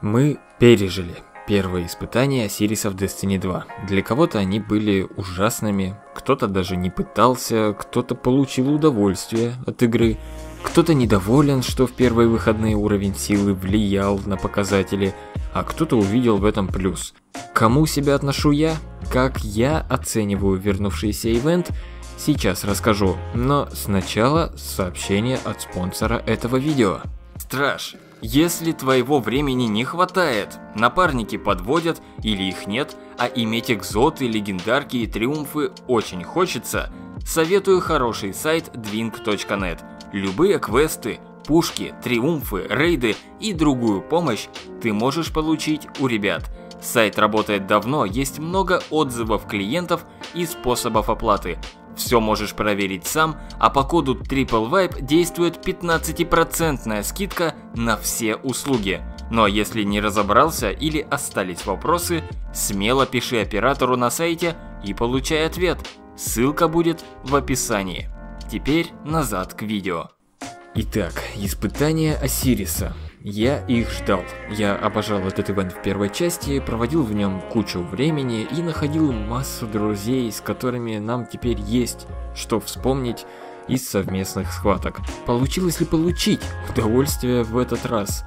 Мы пережили первые испытания Осириса в Destiny 2. Для кого-то они были ужасными, кто-то даже не пытался, кто-то получил удовольствие от игры, кто-то недоволен, что в первые выходные уровень силы влиял на показатели, а кто-то увидел в этом плюс. Кому себя отношу я? Как я оцениваю вернувшийся ивент? Сейчас расскажу, но сначала сообщение от спонсора этого видео. Страж, если твоего времени не хватает, напарники подводят или их нет, а иметь экзоты, легендарки и триумфы очень хочется, советую хороший сайт dving.net. Любые квесты, пушки, триумфы, рейды и другую помощь ты можешь получить у ребят. Сайт работает давно, есть много отзывов клиентов и способов оплаты. Все можешь проверить сам, а по коду Triple Vibe действует 15% скидка на все услуги. Но если не разобрался или остались вопросы, смело пиши оператору на сайте и получай ответ. Ссылка будет в описании. Теперь назад к видео. Итак, испытания Осириса. Я их ждал. Я обожал этот ивент в первой части, проводил в нем кучу времени и находил массу друзей, с которыми нам теперь есть что вспомнить из совместных схваток. Получилось ли получить удовольствие в этот раз?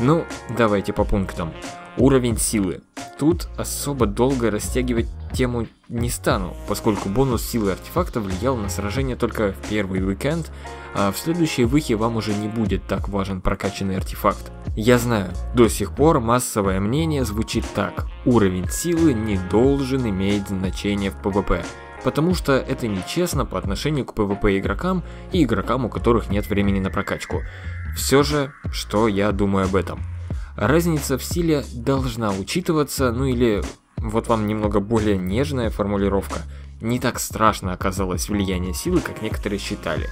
Ну, давайте по пунктам. Уровень силы. Тут особо долго растягивать тему не стану, поскольку бонус силы артефакта влиял на сражение только в первый уикенд, а в следующей выхе вам уже не будет так важен прокачанный артефакт. Я знаю, до сих пор массовое мнение звучит так: уровень силы не должен иметь значения в PvP, потому что это нечестно по отношению к PvP игрокам и игрокам, у которых нет времени на прокачку. Все же, что я думаю об этом? Разница в силе должна учитываться, ну или вот вам немного более нежная формулировка. Не так страшно оказалось влияние силы, как некоторые считали.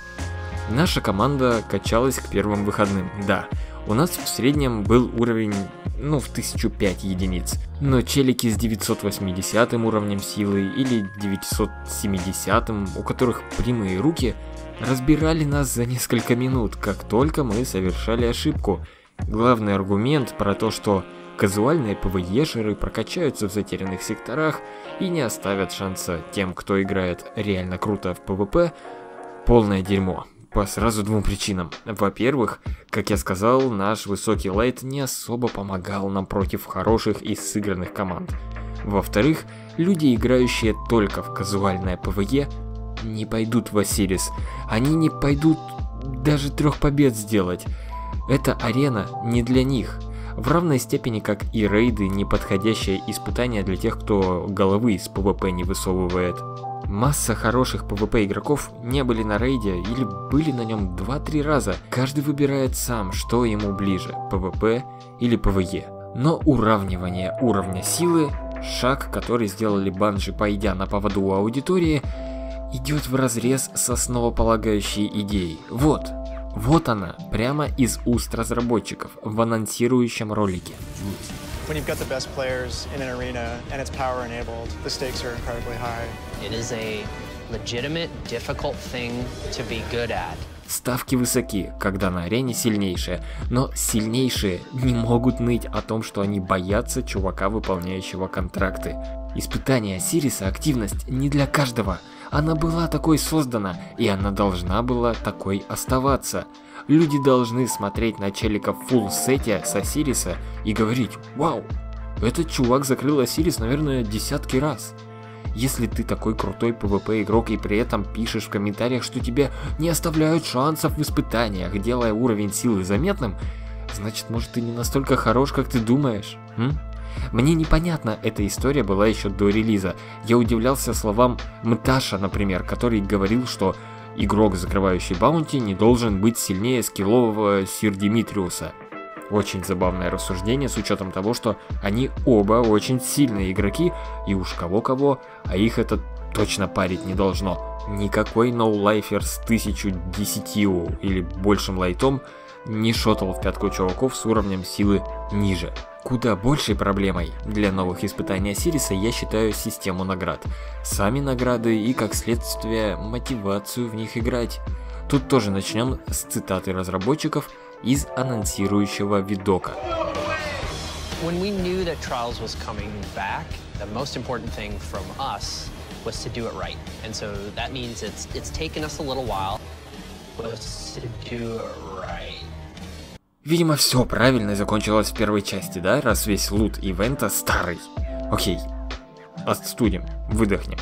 Наша команда качалась к первым выходным, да. У нас в среднем был уровень, ну, в 1005 единиц. Но челики с 980 уровнем силы или 970, у которых прямые руки, разбирали нас за несколько минут, как только мы совершали ошибку. Главный аргумент про то, что казуальные ПВЕшеры прокачаются в затерянных секторах и не оставят шанса тем, кто играет реально круто в ПВП, полное дерьмо. По сразу двум причинам. Во-первых, как я сказал, наш высокий лайт не особо помогал нам против хороших и сыгранных команд. Во-вторых, люди, играющие только в казуальное ПВЕ, не пойдут в Осирис. Они не пойдут даже 3 побед сделать. Эта арена не для них, в равной степени как и рейды, неподходящее испытание для тех, кто головы из ПВП не высовывает. Масса хороших ПВП игроков не были на рейде или были на нем 2-3 раза, каждый выбирает сам, что ему ближе, ПВП или ПВЕ. Но уравнивание уровня силы, шаг, который сделали Bungie, пойдя на поводу у аудитории, идет вразрез с основополагающей идеей. Вот она, прямо из уст разработчиков в анонсирующем ролике. Ставки высоки, когда на арене сильнейшие, но сильнейшие не могут ныть о том, что они боятся чувака, выполняющего контракты. Испытание Осириса — активность не для каждого. Она была такой создана, и она должна была такой оставаться. Люди должны смотреть на челика в фулл-сете с Осириса и говорить: «Вау, этот чувак закрыл Осирис, наверное, десятки раз». Если ты такой крутой ПВП игрок и при этом пишешь в комментариях, что тебе не оставляют шансов в испытаниях, делая уровень силы заметным, значит, может, ты не настолько хорош, как ты думаешь? Мне непонятно, эта история была еще до релиза. Я удивлялся словам Мташа, например, который говорил, что игрок, закрывающий баунти, не должен быть сильнее скиллового Сир Димитриуса. Очень забавное рассуждение с учетом того, что они оба очень сильные игроки, и уж кого-кого, а их это точно парить не должно. Никакой ноу-лайфер с 1010 или большим лайтом не шотал в пятку чуваков с уровнем силы ниже. Куда большей проблемой для новых испытаний Осириса я считаю систему наград, сами награды и, как следствие, мотивацию в них играть. Тут тоже начнем с цитаты разработчиков из анонсирующего видока. When we knew that Trials was coming back, the most important thing from us was to do it right. And so that means it's taken us a little while. Was to do it right. Видимо, все правильно закончилось в первой части, да? Раз весь лут ивента старый. Окей. Остудим, выдохнем.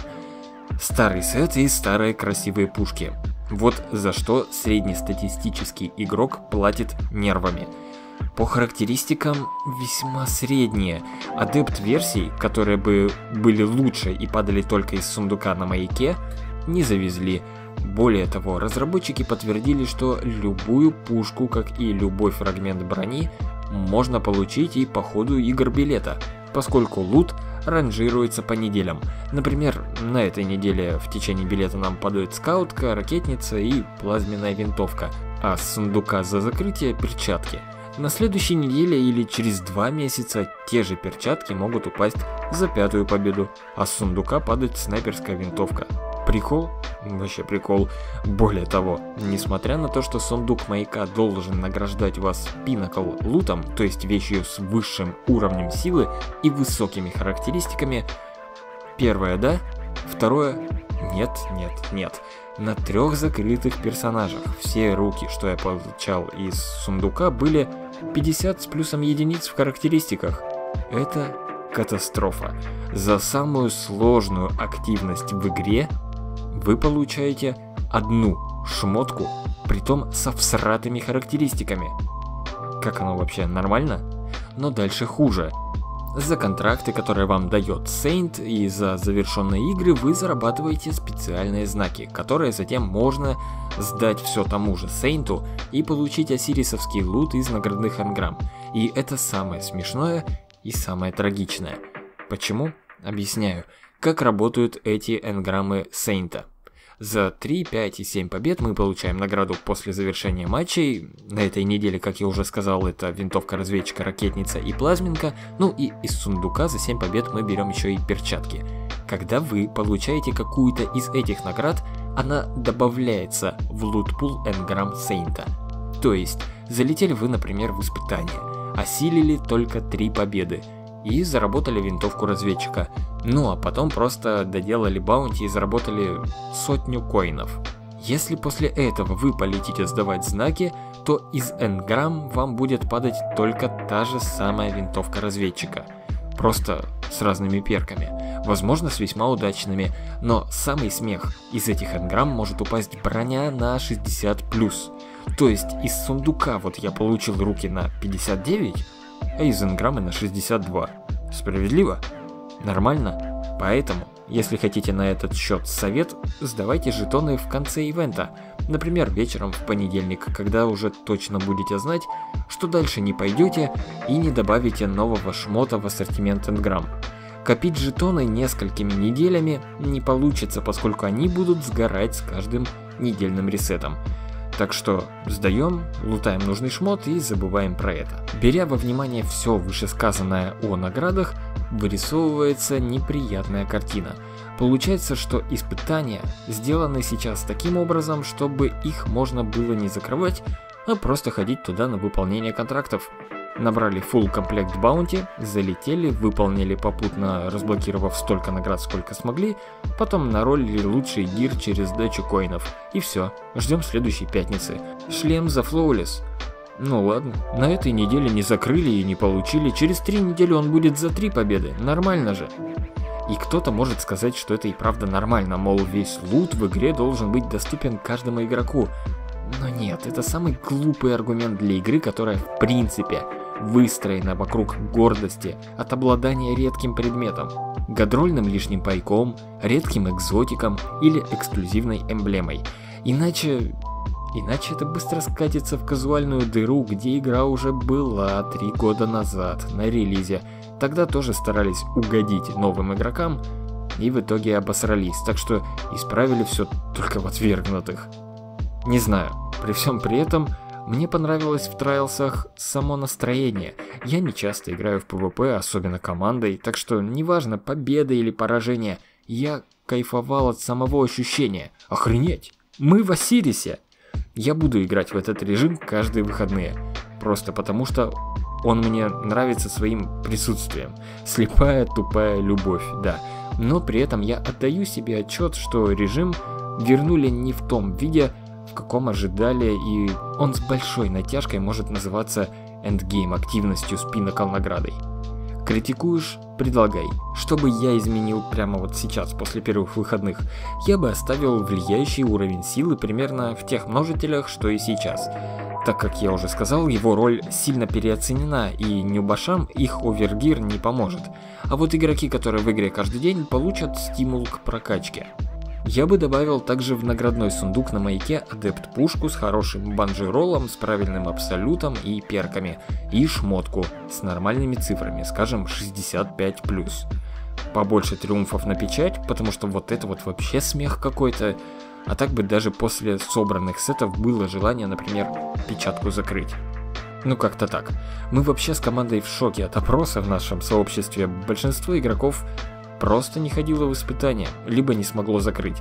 Старый сет и старые красивые пушки. Вот за что среднестатистический игрок платит нервами. По характеристикам весьма средние. Адепт версий, которые бы были лучше и падали только из сундука на маяке, не завезли. Более того, разработчики подтвердили, что любую пушку, как и любой фрагмент брони, можно получить и по ходу игр билета, поскольку лут ранжируется по неделям. Например, на этой неделе в течение билета нам падает скаутка, ракетница и плазменная винтовка, а с сундука за закрытие перчатки. На следующей неделе или через 2 месяца те же перчатки могут упасть за 5-ю победу, а с сундука падает снайперская винтовка. Прикол? Вообще прикол. Более того, несмотря на то, что сундук маяка должен награждать вас пинакл лутом, то есть вещью с высшим уровнем силы и высокими характеристиками, первое да, второе нет, нет, нет. На 3 закрытых персонажах все руки, что я получал из сундука, были 50 с плюсом единиц в характеристиках. Это катастрофа. За самую сложную активность в игре вы получаете 1 шмотку, притом со всратыми характеристиками. Как оно вообще, нормально? Но дальше хуже. За контракты, которые вам дает Сейнт, и за завершенные игры вы зарабатываете специальные знаки, которые затем можно сдать все тому же Сейнту и получить осирисовский лут из наградных анграмм. И это самое смешное и самое трагичное. Почему? Объясняю. Как работают эти энграммы Сейнта. За 3, 5 и 7 побед мы получаем награду после завершения матчей. На этой неделе, как я уже сказал, это винтовка, разведчика, ракетница и плазминка. Ну и из сундука за 7 побед мы берем еще и перчатки. Когда вы получаете какую-то из этих наград, она добавляется в лутпул энграмм Сейнта. То есть, залетели вы, например, в испытание, осилили только 3 победы и заработали винтовку разведчика. Ну а потом просто доделали баунти и заработали 100 коинов. Если после этого вы полетите сдавать знаки, то из энграмм вам будет падать только та же самая винтовка разведчика. Просто с разными перками. Возможно, с весьма удачными, но самый смех: из этих энграмм может упасть броня на 60+. То есть из сундука вот я получил руки на 59, а из энграммы на 62. Справедливо? Нормально? Поэтому, если хотите на этот счет совет, сдавайте жетоны в конце ивента. Например, вечером в понедельник, когда уже точно будете знать, что дальше не пойдете и не добавите нового шмота в ассортимент энграмм. Копить жетоны несколькими неделями не получится, поскольку они будут сгорать с каждым недельным ресетом. Так что сдаем, лутаем нужный шмот и забываем про это. Беря во внимание все вышесказанное о наградах, вырисовывается неприятная картина. Получается, что испытания сделаны сейчас таким образом, чтобы их можно было не закрывать, а просто ходить туда на выполнение контрактов. Набрали full комплект баунти, залетели, выполнили, попутно разблокировав столько наград, сколько смогли, потом наролили лучший гир через дачу коинов. И все, ждем следующей пятницы. Шлем за флоулес. Ну ладно, на этой неделе не закрыли и не получили, через 3 недели он будет за 3 победы, нормально же. И кто-то может сказать, что это и правда нормально, мол, весь лут в игре должен быть доступен каждому игроку. Но нет, это самый глупый аргумент для игры, которая в принципе выстроена вокруг гордости от обладания редким предметом, гадрольным лишним пайком, редким экзотиком или эксклюзивной эмблемой. Иначе это быстро скатится в казуальную дыру, где игра уже была 3 года назад на релизе. Тогда тоже старались угодить новым игрокам и в итоге обосрались, так что исправили все только в отвергнутых. Не знаю, при всем при этом, мне понравилось в Трайлсах само настроение. Я не часто играю в PvP, особенно командой, так что неважно, победа или поражение, я кайфовал от самого ощущения. Охренеть! Мы в Осирисе! Я буду играть в этот режим каждые выходные, просто потому что Он мне нравится своим присутствием. Слепая, тупая любовь, да. Но при этом я отдаю себе отчет, что режим вернули не в том виде, в каком ожидали, и он с большой натяжкой может называться эндгейм-активностью с пинаколнаградой. Критикуешь? Предлагай. Что бы я изменил прямо вот сейчас, после первых выходных? Я бы оставил влияющий уровень силы примерно в тех множителях, что и сейчас. Так как я уже сказал, его роль сильно переоценена, и нюбашам их овергир не поможет. А вот игроки, которые в игре каждый день, получат стимул к прокачке. Я бы добавил также в наградной сундук на маяке адепт-пушку с хорошим банджи-роллом, с правильным абсолютом и перками, и шмотку с нормальными цифрами, скажем 65+. Побольше триумфов на печать, потому что вот это вот вообще смех какой-то, а так бы даже после собранных сетов было желание, например, печатку закрыть. Ну как-то так. Мы вообще с командой в шоке от опроса в нашем сообществе, большинство игроков просто не ходило в испытания, либо не смогло закрыть.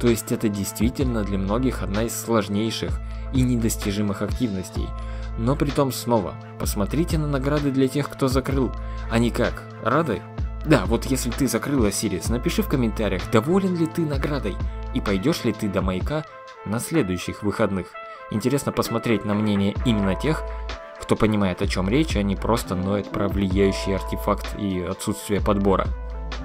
То есть это действительно для многих одна из сложнейших и недостижимых активностей. Но при том снова, посмотрите на награды для тех, кто закрыл. Они как, рады? Да, вот если ты закрыл ОСИРИС, напиши в комментариях, доволен ли ты наградой и пойдешь ли ты до маяка на следующих выходных. Интересно посмотреть на мнение именно тех, кто понимает, о чем речь, а не просто ноет про влияющий артефакт и отсутствие подбора.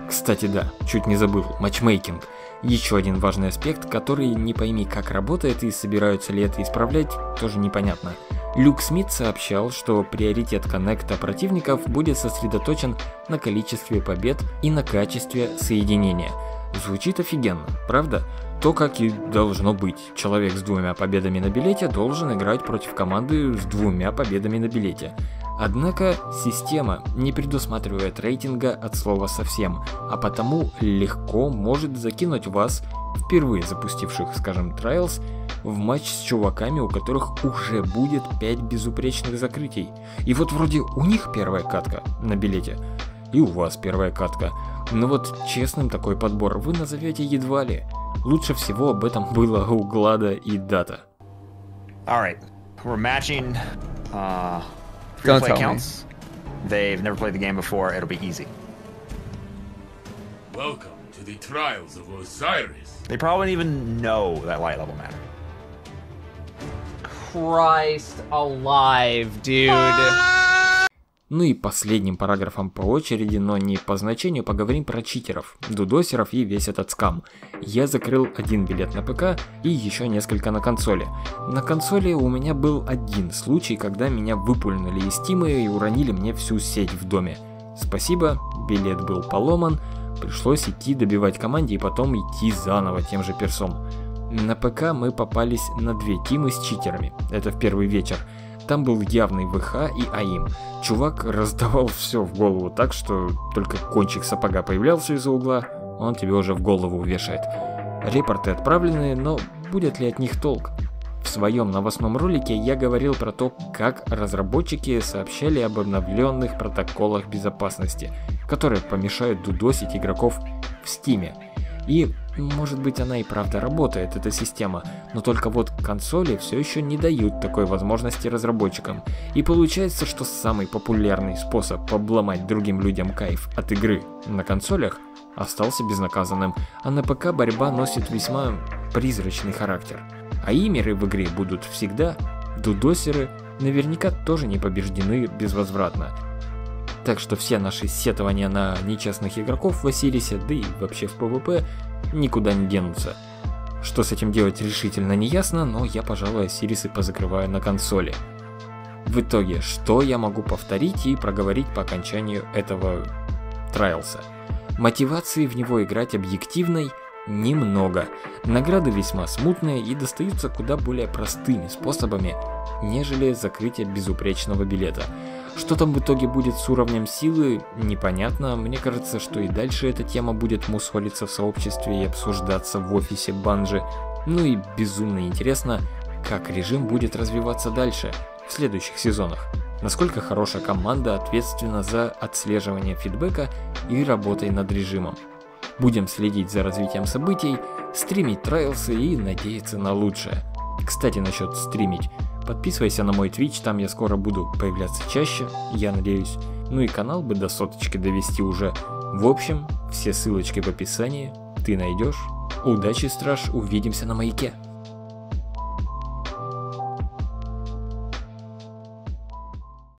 Кстати, да, чуть не забыл, матчмейкинг. Еще один важный аспект, который не пойми как работает и собираются ли это исправлять, тоже непонятно. Люк Смит сообщал, что приоритет коннекта противников будет сосредоточен на количестве побед и на качестве соединения. Звучит офигенно, правда? То, как и должно быть. Человек с двумя победами на билете должен играть против команды с двумя победами на билете. Однако система не предусматривает рейтинга от слова совсем, а потому легко может закинуть вас, впервые запустивших, скажем, Trials, в матч с чуваками, у которых уже будет 5 безупречных закрытий. И вот вроде у них первая катка на билете, и у вас первая катка. Но вот честным такой подбор вы назовете едва ли. Лучше всего об этом было у Glada и Data. Don't play counts. They've never played the game before. It'll be easy. Welcome to the trials of Osiris. They probably didn't even know that light level mattered. Christ alive, dude. Ну и последним параграфом по очереди, но не по значению, поговорим про читеров, дудосеров и весь этот скам. Я закрыл один билет на ПК и еще несколько на консоли. На консоли у меня был один случай, когда меня выпульнули из Steam и уронили мне всю сеть в доме. Спасибо, билет был поломан, пришлось идти добивать команде и потом идти заново тем же персом. На ПК мы попались на две тимы с читерами, это в первый вечер. Там был явный ВХ и АИМ. Чувак раздавал все в голову так, что только кончик сапога появлялся из-за угла, он тебе уже в голову вешает. Репорты отправлены, но будет ли от них толк? В своем новостном ролике я говорил про то, как разработчики сообщали об обновленных протоколах безопасности, которые помешают дудосить игроков в Steam. И может быть она и правда работает, эта система, но только вот консоли все еще не дают такой возможности разработчикам. И получается, что самый популярный способ обломать другим людям кайф от игры на консолях остался безнаказанным, а на ПК борьба носит весьма призрачный характер. А имеры в игре будут всегда, дудосеры наверняка тоже не побеждены безвозвратно. Так что все наши сетования на нечестных игроков в Осирисе, да и вообще в ПВП, никуда не денутся. Что с этим делать решительно не ясно, но я, пожалуй, Осирисы позакрываю на консоли. В итоге, что я могу повторить и проговорить по окончанию этого трайлса? Мотивации в него играть объективной немного, награды весьма смутные и достаются куда более простыми способами, нежели закрытие безупречного билета. Что там в итоге будет с уровнем силы, непонятно, мне кажется, что и дальше эта тема будет мусолиться в сообществе и обсуждаться в офисе Bungie. Ну и безумно интересно, как режим будет развиваться дальше, в следующих сезонах. Насколько хорошая команда ответственна за отслеживание фидбэка и работой над режимом. Будем следить за развитием событий, стримить трайлсы и надеяться на лучшее. Кстати, насчет стримить. Подписывайся на мой Twitch, там я скоро буду появляться чаще, я надеюсь. Ну и канал бы до соточки довести уже. В общем, все ссылочки в описании, ты найдешь. Удачи, страж, увидимся на маяке.